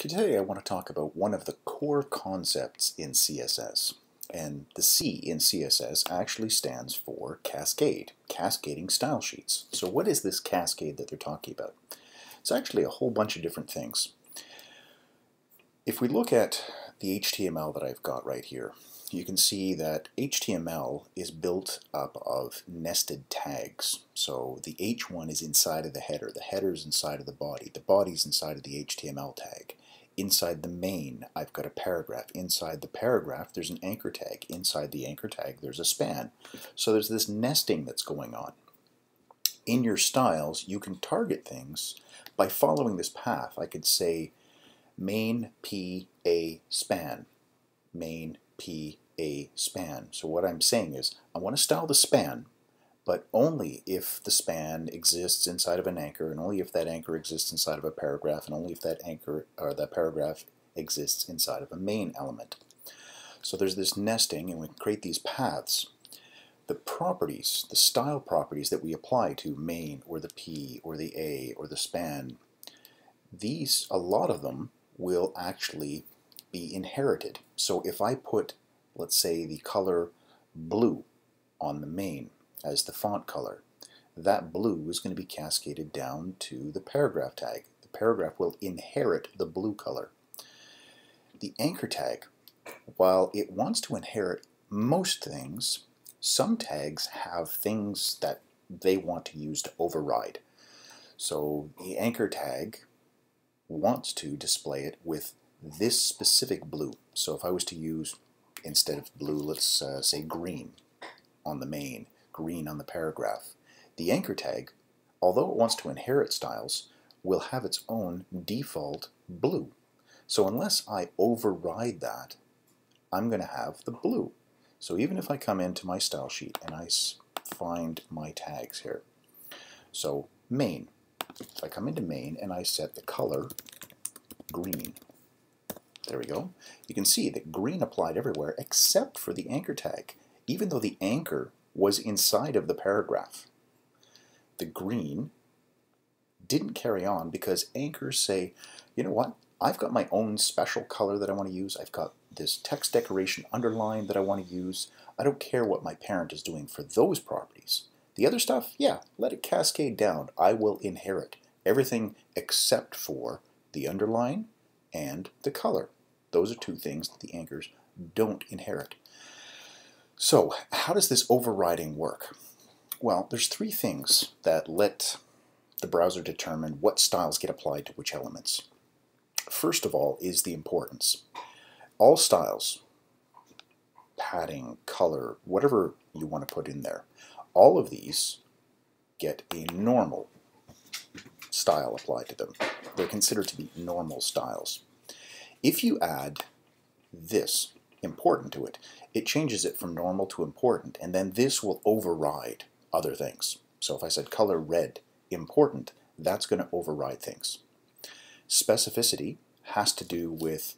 Today I want to talk about one of the core concepts in CSS, and the C in CSS actually stands for cascade, cascading style sheets. So what is this cascade that they're talking about? It's actually a whole bunch of different things. If we look at the HTML that I've got right here, you can see that HTML is built up of nested tags. So the H1 is inside of the header is inside of the body is inside of the HTML tag. Inside the main, I've got a paragraph. Inside the paragraph, there's an anchor tag. Inside the anchor tag, there's a span. So there's this nesting that's going on. In your styles, you can target things by following this path. I could say main P A span, main P A span. So what I'm saying is I want to style the span, but only if the span exists inside of an anchor, and only if that anchor exists inside of a paragraph, and only if that anchor or that paragraph exists inside of a main element. So there's this nesting, and we can create these paths. The properties, the style properties that we apply to main or the P or the A or the span, these, a lot of them will actually be inherited. So if I put, let's say, the color blue on the main as the font color, that blue is going to be cascaded down to the paragraph tag. The paragraph will inherit the blue color. The anchor tag, while it wants to inherit most things, some tags have things that they want to use to override. So the anchor tag wants to display it with this specific blue. So if I was to use, instead of blue, let's say green on the main, green on the paragraph, the anchor tag, although it wants to inherit styles, will have its own default blue. So unless I override that, I'm going to have the blue. So even if I come into my style sheet and I find my tags here, so main, if I come into main and I set the color green, there we go, you can see that green applied everywhere except for the anchor tag. Even though the anchor was inside of the paragraph, the green didn't carry on because anchors say, you know what, I've got my own special color that I want to use. I've got this text decoration underline that I want to use. I don't care what my parent is doing for those properties. The other stuff, yeah, let it cascade down. I will inherit everything except for the underline and the color. Those are two things that the anchors don't inherit. So how does this overriding work? Well, there's three things that let the browser determine what styles get applied to which elements. First of all is the importance. All styles, padding, color, whatever you want to put in there, all of these get a normal style applied to them. They're considered to be normal styles. If you add this important to it, it changes it from normal to important, and then this will override other things. So if I said color red, important, that's going to override things. Specificity has to do with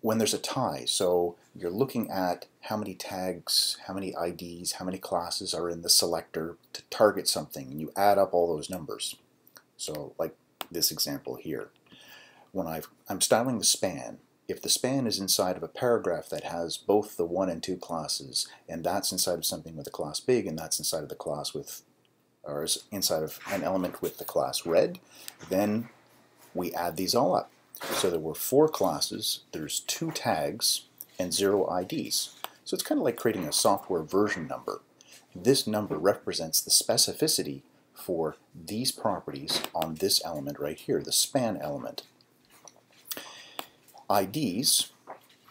when there's a tie. So you're looking at how many tags, how many IDs, how many classes are in the selector to target something, and you add up all those numbers. So like this example here, when I'm styling the span, if the span is inside of a paragraph that has both the 1 and 2 classes, and that's inside of something with a class big, and that's inside of the class with, or is inside of an element with the class red, then we add these all up. So there were 4 classes, there's 2 tags, and 0 IDs. So it's kind of like creating a software version number. This number represents the specificity for these properties on this element right here, the span element. IDs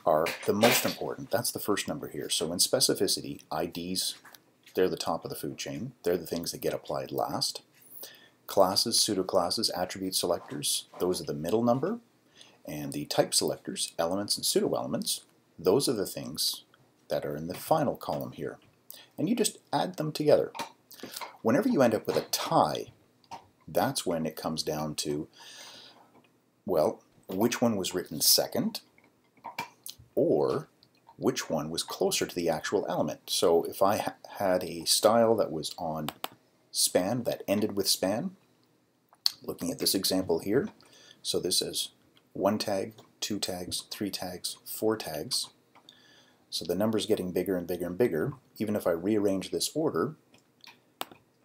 are the most important. That's the first number here. So in specificity, IDs, they're the top of the food chain. They're the things that get applied last. Classes, pseudoclasses, attribute selectors, those are the middle number. And the type selectors, elements and pseudoelements, those are the things that are in the final column here. And you just add them together. Whenever you end up with a tie, that's when it comes down to, well, which one was written second, or which one was closer to the actual element. So if I had a style that was on span, that ended with span, looking at this example here, So this is one tag, two tags, three tags, four tags. So the number's getting bigger and bigger and bigger. Even if I rearrange this order,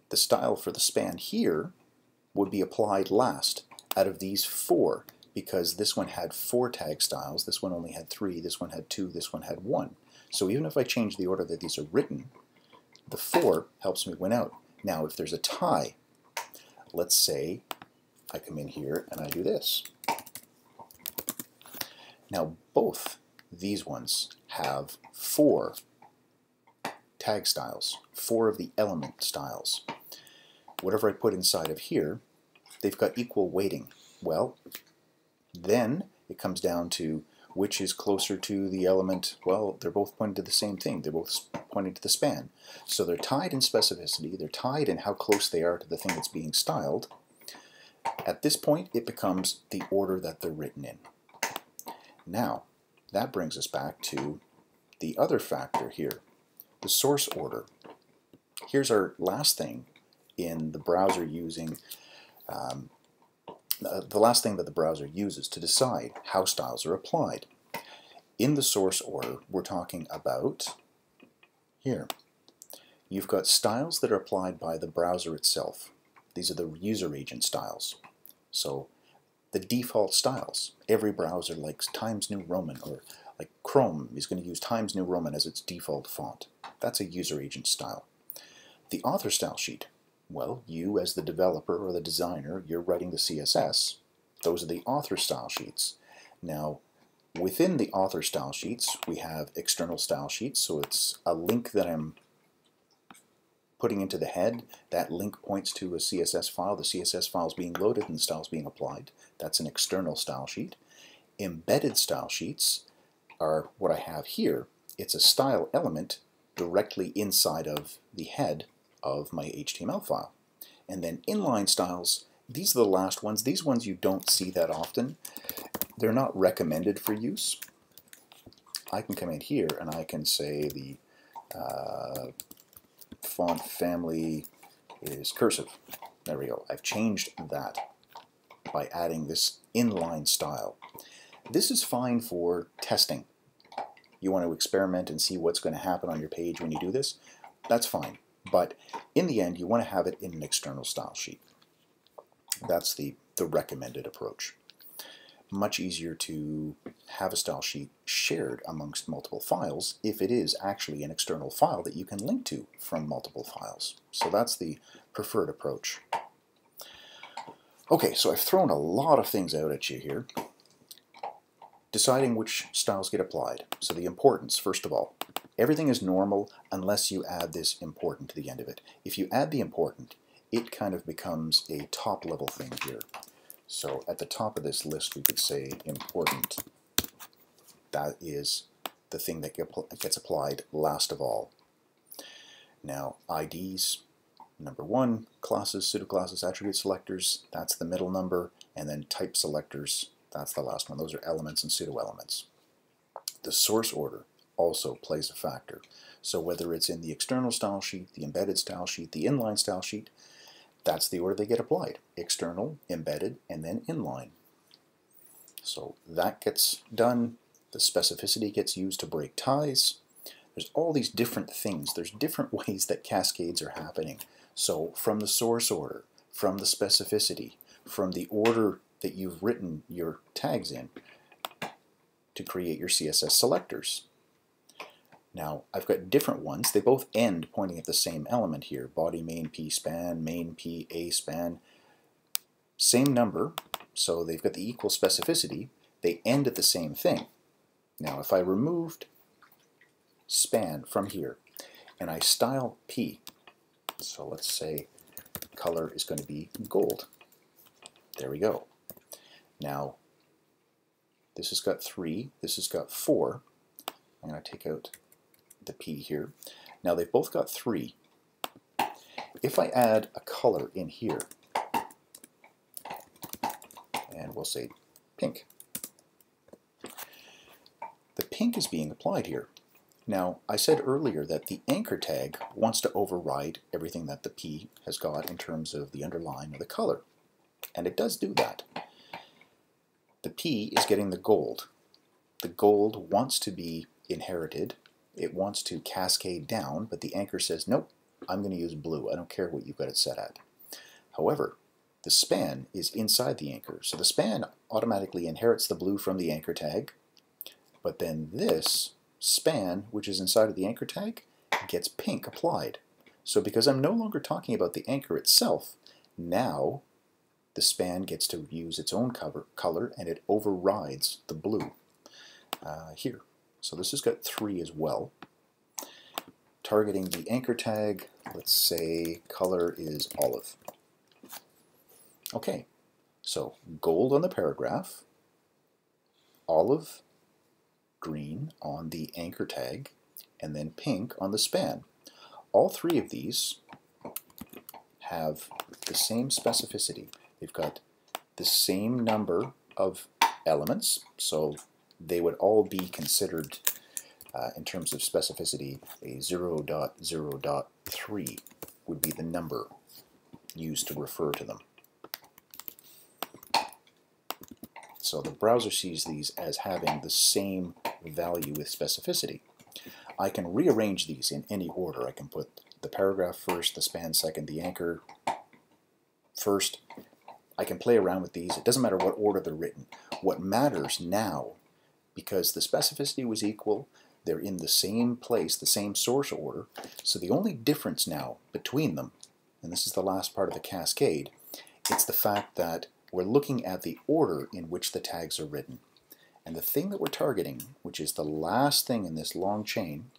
the style for the span here would be applied last out of these four, because this one had four tag styles, this one only had three, this one had two, this one had one. So even if I change the order that these are written, the four helps me win out. Now if there's a tie, let's say I come in here and I do this. Now both these ones have four tag styles, four of the element styles. Whatever I put inside of here, they've got equal weighting. Well, then it comes down to which is closer to the element. Well, they're both pointing to the same thing. They're both pointing to the span. So they're tied in specificity. They're tied in how close they are to the thing that's being styled. At this point, it becomes the order that they're written in. Now, that brings us back to the other factor here, the source order. Here's our last thing in the browser using the last thing that the browser uses to decide how styles are applied. In the source order, we're talking about here. You've got styles that are applied by the browser itself. These are the user agent styles. So the default styles. Every browser likes Times New Roman, or like Chrome is going to use Times New Roman as its default font. That's a user agent style. The author style sheet. Well, you as the developer or the designer, you're writing the CSS. Those are the author style sheets. Now, within the author style sheets, we have external style sheets. So it's a link that I'm putting into the head. That link points to a CSS file. The CSS file is being loaded and the style is being applied. That's an external style sheet. Embedded style sheets are what I have here. It's a style element directly inside of the head of my HTML file. And then inline styles, these are the last ones. These ones you don't see that often. They're not recommended for use. I can come in here and I can say the font family is cursive. There we go. I've changed that by adding this inline style. This is fine for testing. You want to experiment and see what's going to happen on your page when you do this. That's fine. But in the end, you want to have it in an external style sheet. That's the recommended approach. Much easier to have a style sheet shared amongst multiple files if it is actually an external file that you can link to from multiple files. So that's the preferred approach. Okay, so I've thrown a lot of things out at you here. Deciding which styles get applied. So the importance, first of all. Everything is normal unless you add this important to the end of it. If you add the important, it kind of becomes a top-level thing here. So at the top of this list, we could say important. That is the thing that gets applied last of all. Now, IDs, number one, classes, pseudoclasses, attribute selectors, that's the middle number, and then type selectors, that's the last one. Those are elements and pseudo-elements. The source order also plays a factor. So whether it's in the external style sheet, the embedded style sheet, the inline style sheet, that's the order they get applied. External, embedded, and then inline. So that gets done. The specificity gets used to break ties. There's all these different things. There's different ways that cascades are happening. So from the source order, from the specificity, from the order that you've written your tags in to create your CSS selectors. Now, I've got different ones. They both end pointing at the same element here. Body main p span, main p a span. Same number, so they've got the equal specificity. They end at the same thing. Now, if I removed span from here and I style p, so let's say color is going to be gold. There we go. Now, this has got 3, this has got 4. I'm going to take out the P here. Now they've both got 3. If I add a color in here, and we'll say pink, the pink is being applied here. Now I said earlier that the anchor tag wants to override everything that the P has got in terms of the underline or the color, and it does do that. The P is getting the gold. The gold wants to be inherited. It wants to cascade down, but the anchor says, nope, I'm going to use blue. I don't care what you've got it set at. However, the span is inside the anchor. So the span automatically inherits the blue from the anchor tag, but then this span, which is inside of the anchor tag, gets pink applied. So because I'm no longer talking about the anchor itself, now the span gets to use its own color and it overrides the blue here. So this has got 3 as well. Targeting the anchor tag, let's say color is olive. Okay, so gold on the paragraph, olive, green on the anchor tag, and then pink on the span. All 3 of these have the same specificity. They've got the same number of elements, so they would all be considered, in terms of specificity, a 0.0.3 would be the number used to refer to them. So the browser sees these as having the same value with specificity. I can rearrange these in any order. I can put the paragraph first, the span second, the anchor first. I can play around with these. It doesn't matter what order they're written. What matters now, because the specificity was equal, they're in the same place, the same source order, so the only difference now between them, and this is the last part of the cascade, it's the fact that we're looking at the order in which the tags are written. And the thing that we're targeting, which is the last thing in this long chain,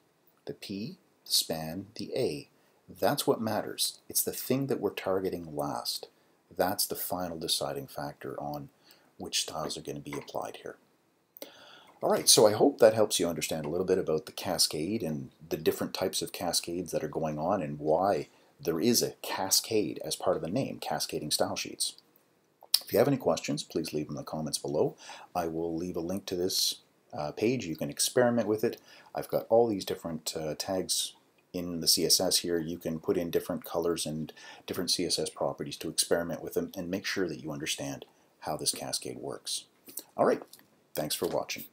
the P, the span, the A, that's what matters. It's the thing that we're targeting last. That's the final deciding factor on which styles are going to be applied here. All right, so I hope that helps you understand a little bit about the cascade and the different types of cascades that are going on and why there is a cascade as part of the name, cascading style sheets. If you have any questions, please leave them in the comments below. I will leave a link to this page. You can experiment with it. I've got all these different tags in the CSS here. You can put in different colors and different CSS properties to experiment with them and make sure that you understand how this cascade works. All right, thanks for watching.